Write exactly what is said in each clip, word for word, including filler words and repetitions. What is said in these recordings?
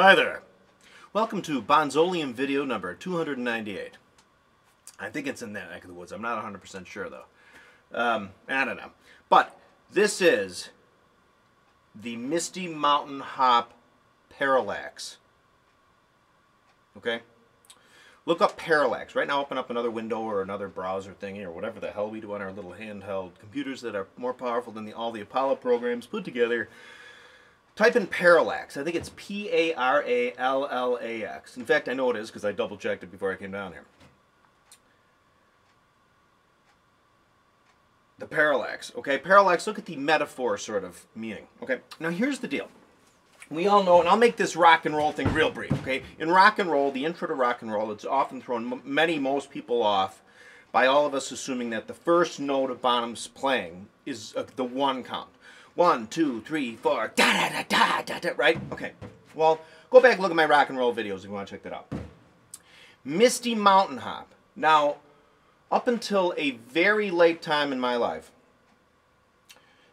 Hi there. Welcome to Bonzoleum video number two hundred ninety-eight. I think it's in that neck of the woods. I'm not one hundred percent sure though. Um, I don't know. But this is the Misty Mountain Hop Parallax. Okay? Look up Parallax. Right now, open up another window or another browser thingy or whatever the hell we do on our little handheld computers that are more powerful than the, all the Apollo programs put together. Type in Parallax. I think it's P A R A L L A X. In fact, I know it is because I double-checked it before I came down here. The Parallax. Okay, Parallax, look at the metaphor sort of meaning. Okay, now here's the deal. We all know, and I'll make this rock and roll thing real brief, okay? In rock and roll, the intro to rock and roll, it's often thrown many, most people off by all of us assuming that the first note of Bonham's playing is uh, the one count. One, two, three, four, da-da-da-da-da-da, right? Okay, well, go back and look at my rock and roll videos if you want to check that out. Misty Mountain Hop. Now, up until a very late time in my life,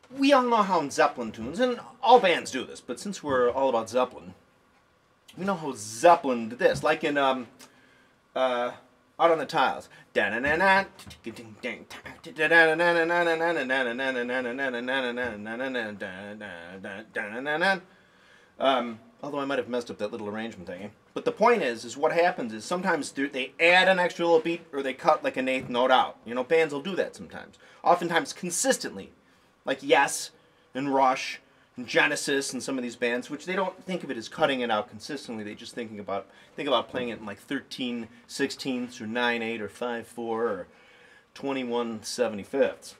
we all know how in Zeppelin tunes, and all bands do this, but since we're all about Zeppelin, we know how Zeppelin did this, like in um, uh, Out on the Tiles. Um, although I might have messed up that little arrangement thing. But the point is, is what happens is sometimes they add an extra little beat or they cut like an eighth note out. You know, bands will do that sometimes. Oftentimes consistently. Like Yes and Rush and Genesis and some of these bands, which they don't think of it as cutting it out consistently. They just thinking about think about playing it in like thirteen sixteenths or nine eight or five four or twenty-one seventy-fifths.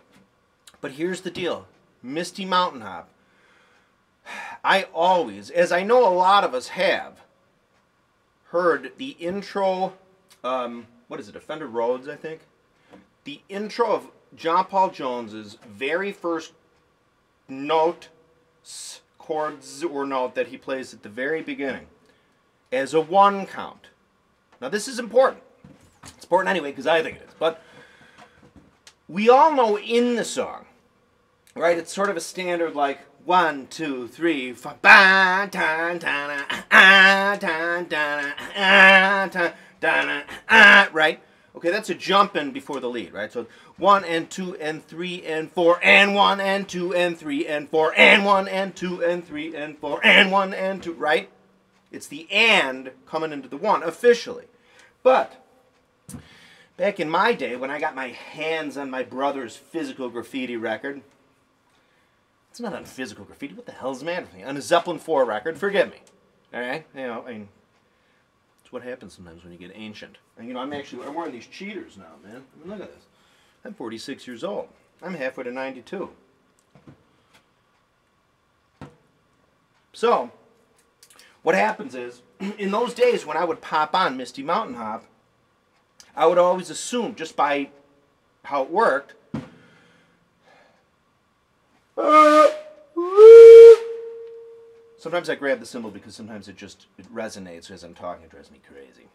But here's the deal. Misty Mountain Hop. I always, as I know a lot of us have, heard the intro, um, what is it, a Fender Rhodes, I think? The intro of John Paul Jones's very first note, chords or note that he plays at the very beginning as a one count. Now this is important. It's important anyway because I think it is. But we all know in the song, right? It's sort of a standard like one, two, three, four, ba, ta, ta, na, ah, ta, ta, na, ah, ta, ta, na, ah, right? Okay, that's a jump in before the lead, right? So one and two and three and four and one and two and three and four and one and two and three and four and one and two, right? It's the and coming into the one officially. But back in my day when I got my hands on my brother's Physical Graffiti record, it's not on Physical Graffiti, what the hell's the matter with me? On a Zeppelin four record, forgive me, all right? You know, I mean, it's what happens sometimes when you get ancient. And, you know, I'm actually, I'm wearing these cheaters now, man. I mean, look at this. I'm forty-six years old. I'm halfway to ninety-two. So, what happens is, in those days when I would pop on Misty Mountain Hop, I would always assume, just by how it worked, sometimes I grab the cymbal because sometimes it just it resonates as I'm talking. It drives me crazy.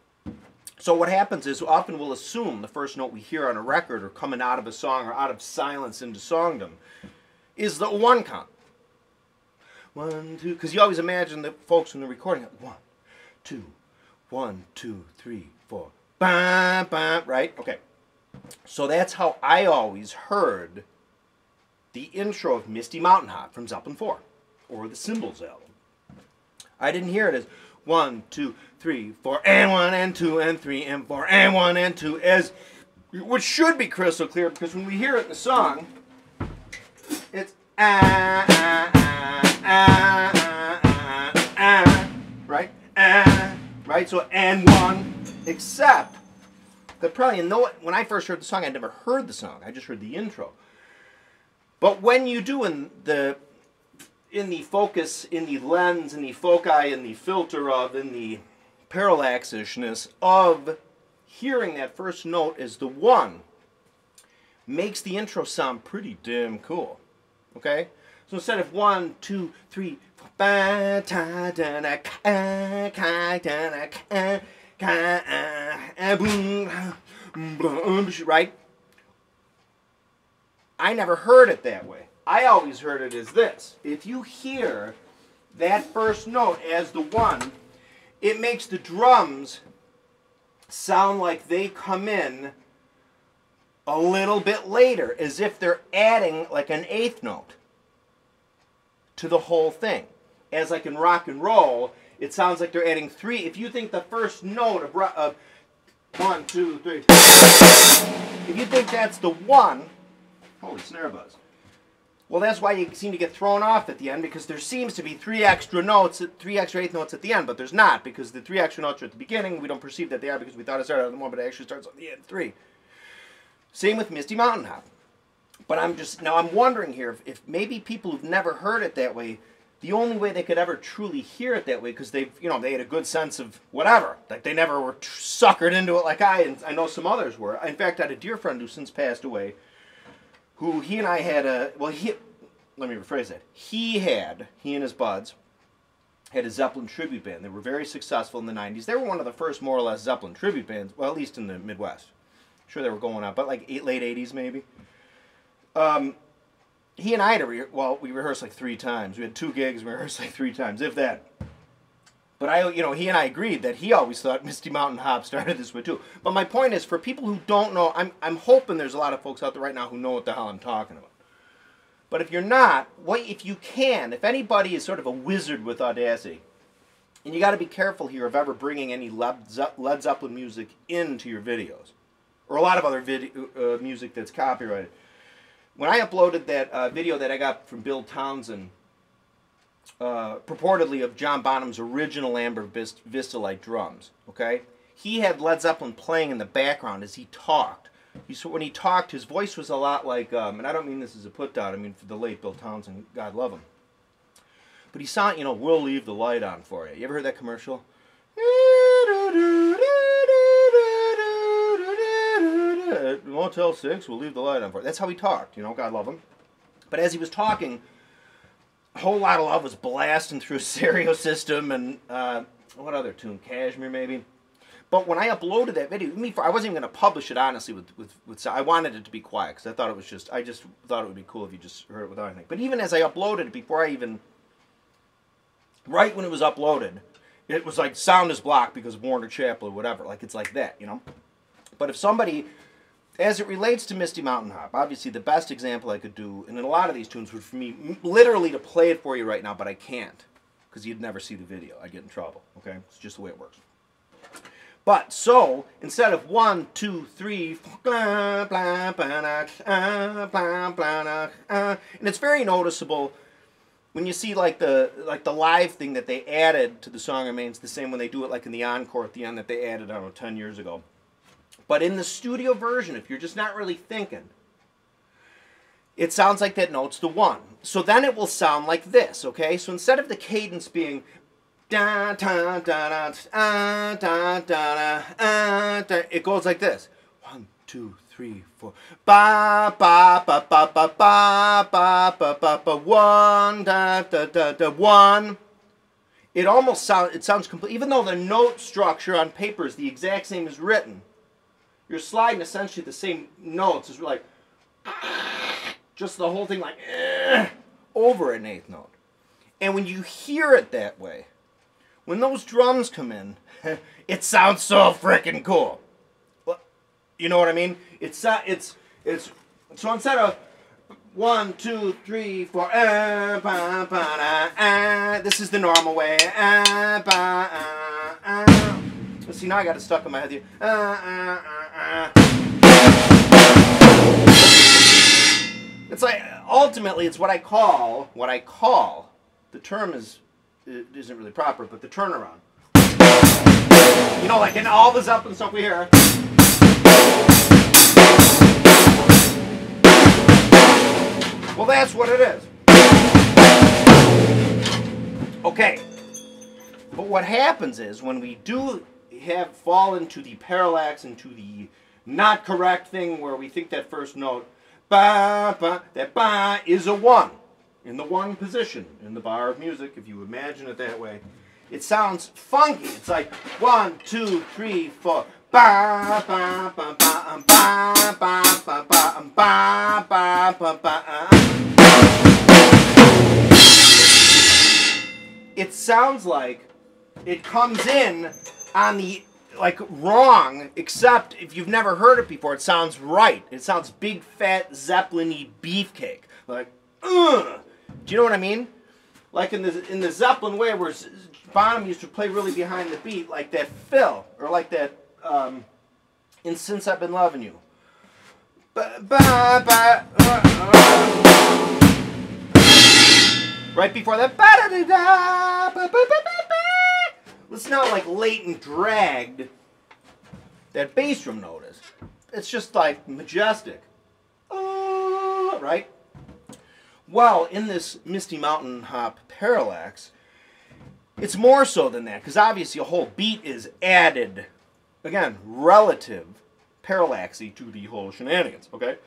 So what happens is often we'll assume the first note we hear on a record or coming out of a song or out of silence into songdom is the one count. One, two, because you always imagine the folks when they're recording it. One, two, one, two, three, four, ba, ba, right? Okay. So that's how I always heard the intro of Misty Mountain Hop from Zeppelin four or the Cymbals album. I didn't hear it as one, two, three, four, and one, and two, and three, and four, and one, and two, as, which should be crystal clear, because when we hear it in the song, it's ah, ah, ah, ah, ah, ah, right? Ah, right? So, and one, except that probably, no, when I first heard the song, I never heard the song, I just heard the intro. But when you do in the in the focus, in the lens, in the foci, in the filter of, in the parallaxishness of hearing that first note as the one makes the intro sound pretty damn cool, okay? So instead of one, two, three, four, five, ta, da, da, ka, ka, da, da, ka, ka, boom, right? I never heard it that way. I always heard it as this. If you hear that first note as the one, it makes the drums sound like they come in a little bit later, as if they're adding like an eighth note to the whole thing. As like in rock and roll, it sounds like they're adding three. If you think the first note of, of one, two, three, if you think that's the one, holy snare buzz. Well, that's why you seem to get thrown off at the end, because there seems to be three extra notes, three extra eighth notes at the end, but there's not, because the three extra notes are at the beginning. We don't perceive that they are because we thought it started on the one, but it actually starts on the end three. Same with Misty Mountain Hop. But I'm just, now I'm wondering here, if, if maybe people who've never heard it that way, the only way they could ever truly hear it that way, because they've, you know, they had a good sense of whatever. Like, they never were suckered into it like I, and I know some others were. In fact, I had a dear friend who since passed away, who he and I had a, well, he, let me rephrase that. He had, he and his buds, had a Zeppelin tribute band. They were very successful in the nineties. They were one of the first, more or less, Zeppelin tribute bands, well, at least in the Midwest. I'm sure they were going out, but like eight, late eighties maybe. Um, he and I had, a re well, we rehearsed like three times. We had two gigs, we rehearsed like three times, if that. But I, you know, he and I agreed that he always thought Misty Mountain Hop started this way too. But my point is, for people who don't know, I'm, I'm hoping there's a lot of folks out there right now who know what the hell I'm talking about. But if you're not, what, if you can, if anybody is sort of a wizard with Audacity, and you got to be careful here of ever bringing any Led, Ze Led Zeppelin music into your videos, or a lot of other video, uh, music that's copyrighted. When I uploaded that uh, video that I got from Bill Townsend, uh, purportedly of John Bonham's original Amber Vistalite drums, okay? He had Led Zeppelin playing in the background as he talked. He, so when he talked, his voice was a lot like, um, and I don't mean this as a put-down, I mean for the late Bill Townsend, God love him. But he sounded, you know, we'll leave the light on for you. You ever heard that commercial? Motel six, we'll leave the light on for it. That's how he talked, you know, God love him. But as he was talking, a whole lot of love was blasting through Stereo System and, uh, what other tune? Cashmere, maybe? But when I uploaded that video, I wasn't even going to publish it, honestly, with, with, with I wanted it to be quiet, because I thought it was just, I just thought it would be cool if you just heard it without anything. But even as I uploaded it, before I even, right when it was uploaded, it was like, sound is blocked because of Warner Chappell or whatever. Like, it's like that, you know? But if somebody... As it relates to Misty Mountain Hop, obviously the best example I could do, and in a lot of these tunes, would for me literally to play it for you right now, but I can't, because you'd never see the video. I'd get in trouble, okay? It's just the way it works. But, so, instead of one, two, three, and it's very noticeable when you see like the, like the live thing that they added to the song remains the same when they do it like in the encore at the end that they added, I don't know, ten years ago. But in the studio version, if you're just not really thinking, it sounds like that note's the one. So then it will sound like this, okay? So instead of the cadence being da da da da da da da da, it goes like this: one, two, three, four, ba ba ba ba ba ba ba ba ba ba, one da da da da one. It almost sounds it sounds complete, even though the note structure on paper is the exact same as written. You're sliding essentially the same notes. It's like, just the whole thing like, over an eighth note. And when you hear it that way, when those drums come in, it sounds so freaking cool. You know what I mean? It's, it's, it's, so instead of one, two, three, four, this is the normal way. See, now I got it stuck in my head here. Uh, uh, uh, uh. It's like, ultimately, it's what I call, what I call, the term is, it isn't really proper, but the turnaround. You know, like in all this up and stuff we hear. Well, that's what it is. Okay. But what happens is, when we do... have fallen to the parallax and to the not correct thing where we think that first note, ba, ba, that ba is a one, in the one position, in the bar of music, if you imagine it that way. It sounds funky. It's like one, two, three, four, ba, ba, ba, ba, ba, ba, ba, ba, ba, ba, ba, ba. It sounds like it comes in on the, like, wrong, except if you've never heard it before, it sounds right. It sounds big, fat, Zeppelin-y beefcake. Like, ugh. Do you know what I mean? Like in the in the Zeppelin way, where Bonham used to play really behind the beat, like that fill, or like that, um, in Since I've Been Loving You. Ba, ba, ba, uh, uh. Right before that, ba-da-da-da, ba-ba-ba-ba-ba. It's not like latent dragged that bass drum note is. It's just like majestic, uh, right? Well, in this Misty Mountain Hop Parallax, it's more so than that, because obviously a whole beat is added, again, relative parallaxy to the whole shenanigans, okay?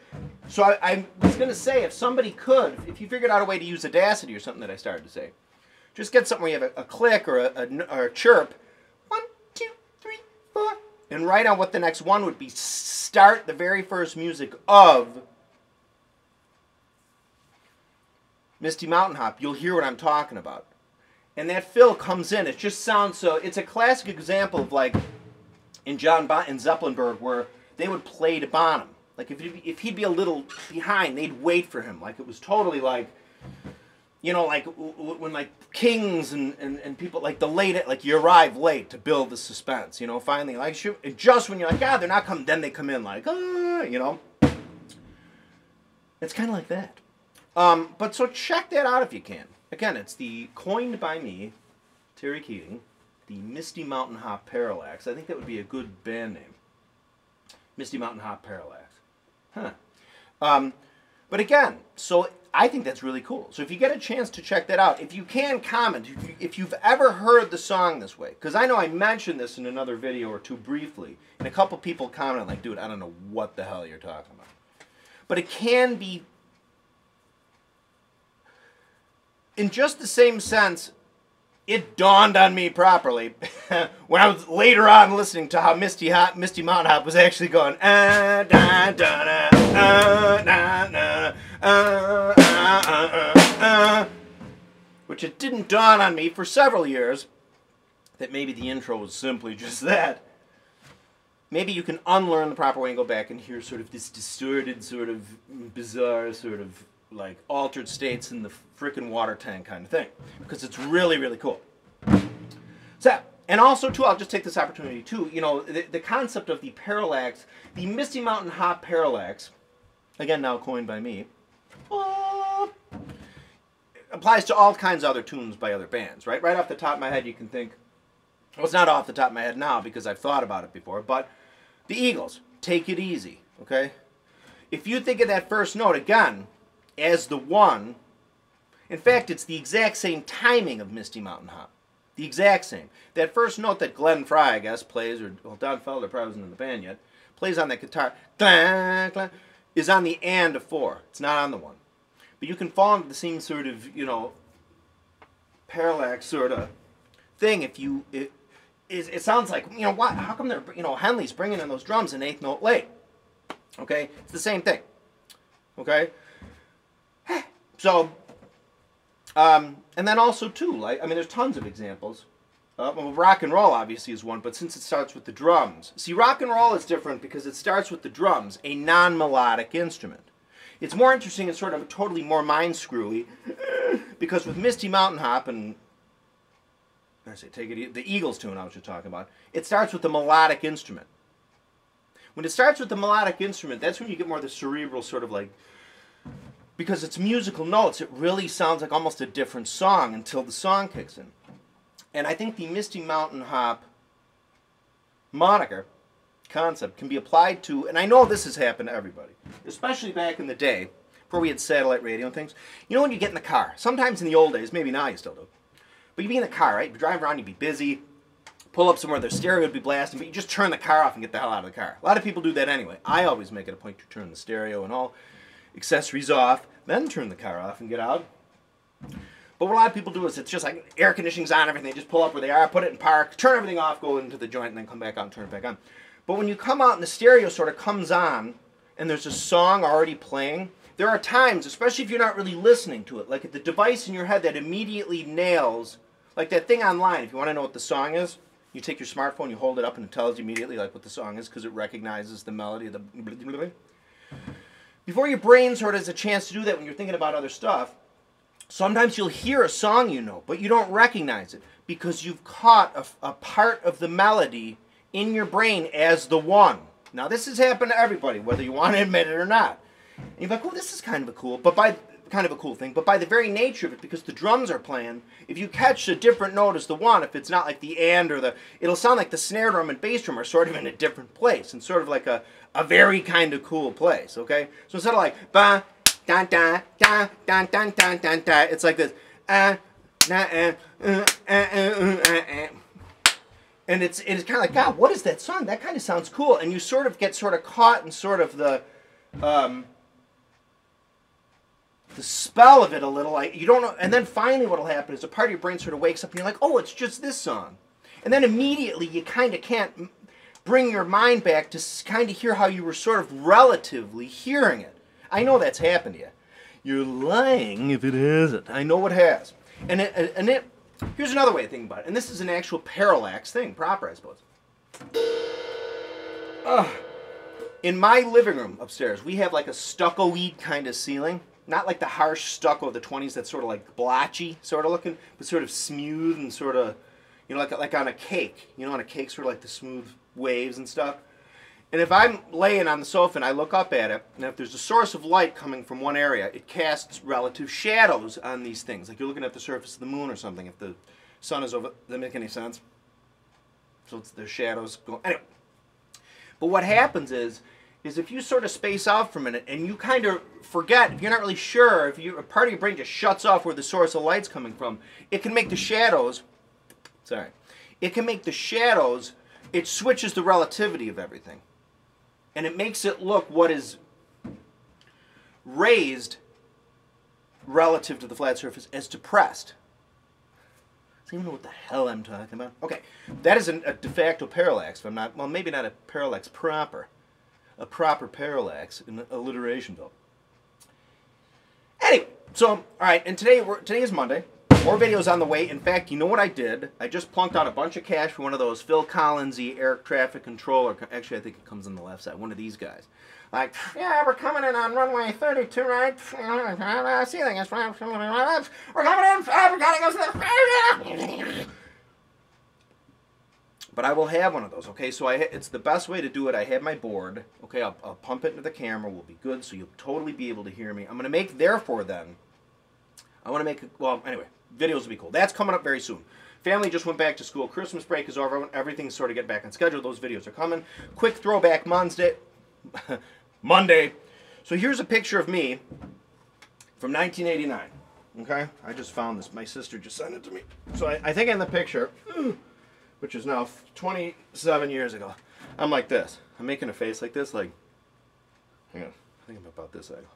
So I, I was going to say, if somebody could, if you figured out a way to use Audacity or something that I started to say, just get something where you have a, a click or a, a, or a chirp, one, two, three, four, and write on what the next one would be, start the very first music of Misty Mountain Hop, you'll hear what I'm talking about. And that fill comes in. It just sounds so... It's a classic example of, like, in John Bon in Zeppelinburg, where they would play to Bonham. Like, if he'd, if he'd be a little behind, they'd wait for him. Like, it was totally like, you know, like, when, like, kings and, and, and people, like, the late... Like, you arrive late to build the suspense, you know, finally. Like, just when you're like, God, they're not coming, then they come in, like, ah, you know. It's kind of like that. Um, but so check that out if you can. Again, it's the coined by me, Terry Keating, the Misty Mountain Hop Parallax. I think that would be a good band name. Misty Mountain Hop Parallax. Huh. Um, but again, so I think that's really cool. So if you get a chance to check that out, if you can comment, if, you, if you've ever heard the song this way, because I know I mentioned this in another video or two briefly, and a couple people commented like, dude, I don't know what the hell you're talking about. But it can be in just the same sense, it dawned on me properly when I was later on listening to how Misty Hop, Misty Mountain Hop was actually going ah, da, da, da, ah, na, na, ah, ah, ah, ah, ah, which it didn't dawn on me for several years that maybe the intro was simply just that. Maybe you can unlearn the proper way and go back and hear sort of this distorted, sort of bizarre, sort of like altered states in the frickin' water tank kind of thing, because it's really, really cool. So, and also too, I'll just take this opportunity too, you know, the, the concept of the parallax, the Misty Mountain Hop Parallax, again now coined by me, uh, applies to all kinds of other tunes by other bands, right? Right off the top of my head you can think, well, it's not off the top of my head now because I've thought about it before, but the Eagles, Take It Easy, okay? If you think of that first note, again, as the one, in fact, it's the exact same timing of Misty Mountain Hop. The exact same. That first note that Glenn Frey, I guess, plays, or well, Don Felder probably wasn't in the band yet, plays on that guitar, clang, clang, is on the and of four. It's not on the one. But you can fall into the same sort of, you know, parallax sort of thing if you, it, it, it sounds like, you know, what? How come they're, you know, Henley's bringing in those drums an eighth note late? Okay? It's the same thing. Okay? So, um, and then also too, like, I mean, there's tons of examples. Uh, well, rock and roll obviously is one, but since it starts with the drums. See, rock and roll is different because it starts with the drums, a non-melodic instrument. It's more interesting and sort of totally more mind-screwy, because with Misty Mountain Hop and, I say, take it, the Eagles tune I was just talking about, it starts with a melodic instrument. When it starts with the melodic instrument, that's when you get more of the cerebral sort of like, because it's musical notes, it really sounds like almost a different song until the song kicks in. And I think the Misty Mountain Hop moniker, concept, can be applied to, and I know this has happened to everybody, especially back in the day, before we had satellite radio and things. You know when you get in the car, sometimes in the old days, maybe now you still do, but you'd be in the car, right? You'd drive around, you'd be busy, pull up somewhere, their stereo would be blasting, but you just turn the car off and get the hell out of the car. A lot of people do that anyway. I always make it a point to turn the stereo and all accessories off, then turn the car off and get out. But what a lot of people do is it's just like air conditioning's on, everything, they just pull up where they are, put it in park, turn everything off, go into the joint, and then come back out and turn it back on. But when you come out and the stereo sort of comes on and there's a song already playing, there are times, especially if you're not really listening to it, like the device in your head that immediately nails Like that thing online, if you want to know what the song is, you take your smartphone, you hold it up, and it tells you immediately like what the song is because it recognizes the melody of the... Before your brain sort of has a chance to do that when you're thinking about other stuff, sometimes you'll hear a song you know, but you don't recognize it because you've caught a, a part of the melody in your brain as the one. Now this has happened to everybody, whether you want to admit it or not. And you're like, oh, this is kind of a cool, but by... kind of a cool thing, but by the very nature of it, because the drums are playing, if you catch a different note as the one, if it's not like the and or the, it'll sound like the snare drum and bass drum are sort of in a different place, and sort of like a, a very kind of cool place, okay? So instead of like, ba, da, da, da, da, da, da, da, da, it's like this, ah, nah, ah, uh, ah, ah, ah, ah. And it's, it's kind of like, God, what is that song? That kind of sounds cool, and you sort of get sort of caught in sort of the, um, the spell of it a little, like you don't know, and then finally what'll happen is a part of your brain sort of wakes up and you're like, oh, it's just this song. And then immediately you kind of can't bring your mind back to kind of hear how you were sort of relatively hearing it. I know that's happened to you. You're lying if it isn't. I know it has. And it, and it, here's another way of thinking about it, and this is an actual parallax thing, proper, I suppose. Uh, in my living room upstairs, we have like a stucco-y kind of ceiling. Not like the harsh stucco of the twenties that's sort of like blotchy sort of looking, but sort of smooth and sort of, you know, like, like on a cake. You know, on a cake, sort of like the smooth waves and stuff. And if I'm laying on the sofa and I look up at it, and if there's a source of light coming from one area, it casts relative shadows on these things. Like you're looking at the surface of the moon or something. If the sun is over, does that make any sense? So it's the shadows going, anyway. But what happens is, is if you sort of space out for a minute and you kind of forget, if you're not really sure, if you, a part of your brain just shuts off where the source of light's coming from, it can make the shadows, sorry, it can make the shadows, it switches the relativity of everything. And it makes it look what is raised relative to the flat surface as depressed. I don't even know what the hell I'm talking about. Okay, that is an, a de facto parallax, if I'm not, well, maybe not a parallax proper. A proper parallax in alliteration, though. Anyway, so all right, and today we're, today is Monday. More videos on the way. In fact, you know what I did? I just plunked out a bunch of cash for one of those Phil Collins-y air traffic controller. Actually, I think it comes on the left side. One of these guys. Like, yeah, we're coming in on runway thirty-two, right? Ceiling is flying. We're coming in. We're going to go. But I will have one of those, okay? So I ha it's the best way to do it. I have my board, okay? I'll, I'll pump it into the camera. We'll be good, so you'll totally be able to hear me. I'm going to make, therefore, then, I want to make, a, well, anyway, videos will be cool. That's coming up very soon. Family just went back to school. Christmas break is over. Everything's sort of getting back on schedule. Those videos are coming. Quick throwback Monday. Monday. So here's a picture of me from nineteen eighty-nine, okay? I just found this. My sister just sent it to me. So I, I think in the picture... which is now twenty-seven years ago. I'm like this. I'm making a face like this, like, hang on, I think I'm about this angle.